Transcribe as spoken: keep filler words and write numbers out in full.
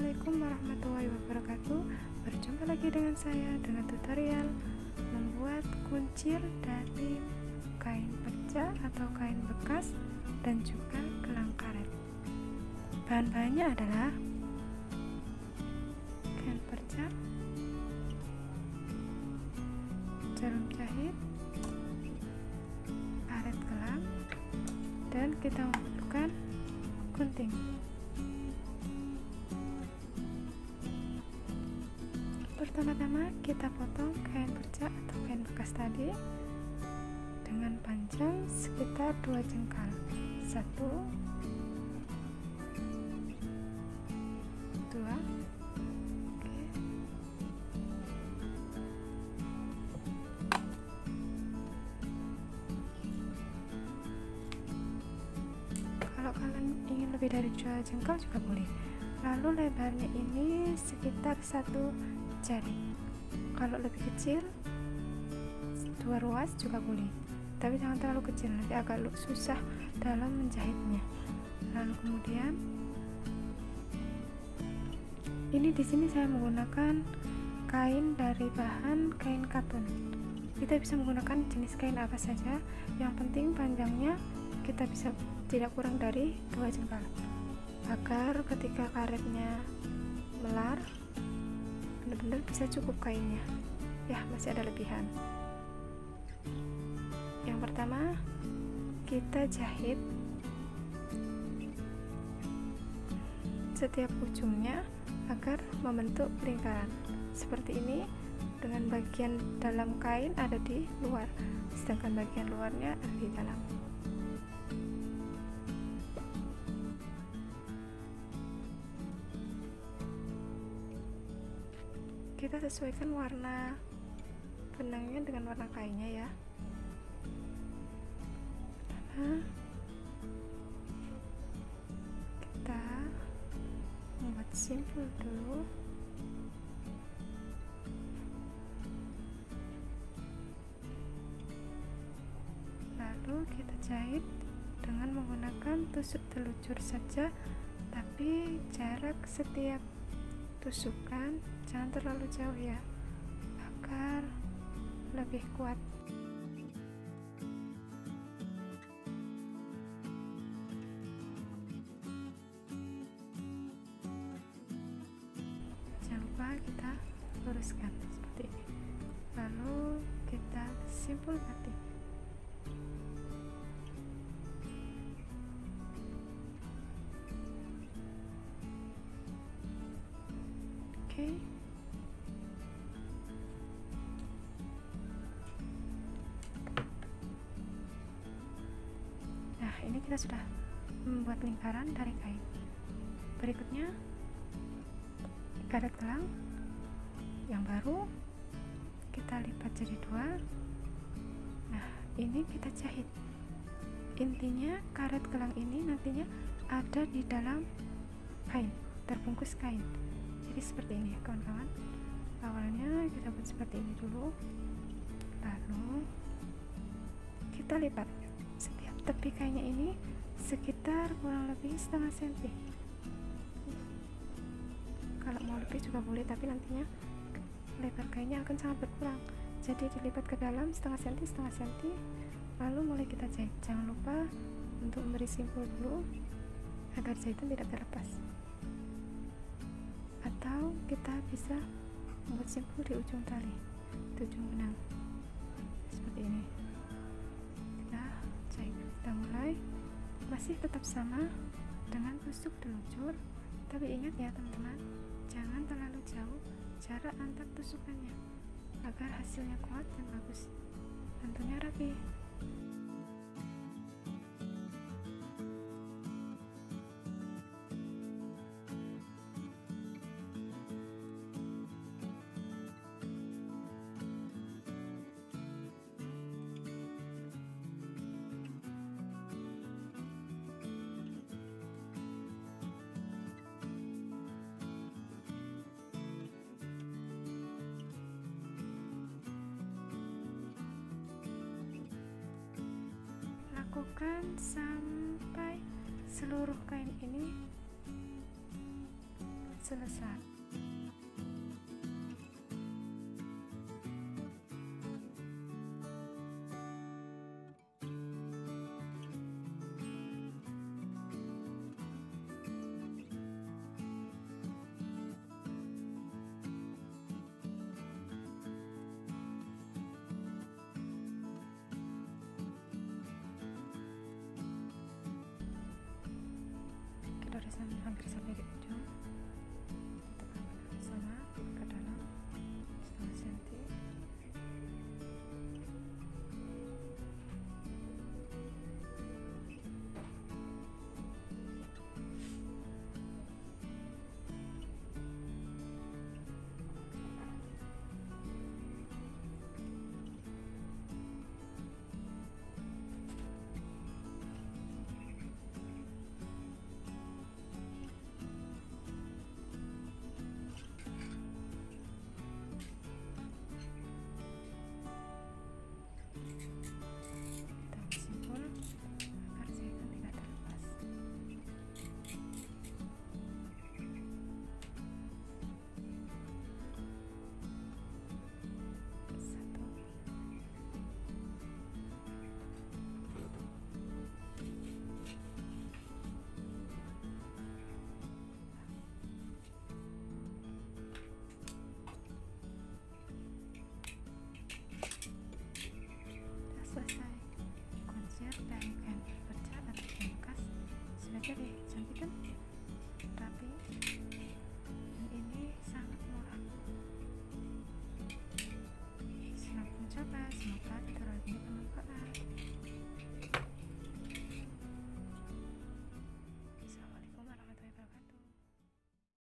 Assalamualaikum warahmatullahi wabarakatuh. Berjumpa lagi dengan saya dengan tutorial membuat kuncir dari kain perca atau kain bekas dan juga gelang karet. Bahan-bahannya adalah kain perca, jarum jahit, karet gelang, dan kita membutuhkan gunting. Pertama-tama kita potong kain perca atau kain bekas tadi dengan panjang sekitar dua jengkal, satu, dua, oke. Kalau kalian ingin lebih dari dua jengkal juga boleh. Lalu lebarnya ini sekitar satu jari. Kalau lebih kecil, dua ruas juga boleh, tapi jangan terlalu kecil, nanti agak susah dalam menjahitnya. Lalu kemudian ini di sini saya menggunakan kain dari bahan kain katun. Kita bisa menggunakan jenis kain apa saja, yang penting panjangnya kita bisa tidak kurang dari dua jengkal, agar ketika karetnya melar benar-benar bisa cukup kainnya, ya masih ada lebihan. Yang pertama kita jahit setiap ujungnya agar membentuk lingkaran seperti ini, dengan bagian dalam kain ada di luar, sedangkan bagian luarnya ada di dalam. Kita sesuaikan warna benangnya dengan warna kainnya ya. Pertama kita membuat simpul dulu, lalu kita jahit dengan menggunakan tusuk telunjuk saja, tapi jarak setiap tusukan jangan terlalu jauh ya, agar lebih kuat. Jangan lupa kita luruskan seperti ini, lalu kita simpul batik. Nah, ini kita sudah membuat lingkaran dari kain. Berikutnya karet gelang yang baru kita lipat jadi dua. Nah, ini kita jahit. Intinya karet gelang ini nantinya ada di dalam kain, terbungkus kain. Jadi seperti ini ya kawan-kawan. Awalnya kita buat seperti ini dulu, lalu kita lipat setiap tepi kainnya ini sekitar kurang lebih setengah senti. Kalau mau lebih juga boleh, tapi nantinya lebar kainnya akan sangat berkurang. Jadi dilipat ke dalam setengah senti, setengah senti, lalu mulai kita jahit. Jangan lupa untuk memberi simpul dulu agar jahitan tidak terlepas. Atau kita bisa membuat simpul di ujung tali, di ujung benang seperti ini. Kita jahit, kita mulai masih tetap sama dengan tusuk telunjuk, tapi ingat ya teman-teman, jangan terlalu jauh jarak antar tusukannya agar hasilnya kuat dan bagus, tentunya rapi. Lakukan sampai seluruh kain ini selesai. Dari sana hampir sampai di ujung, kita akan sama ke dalam.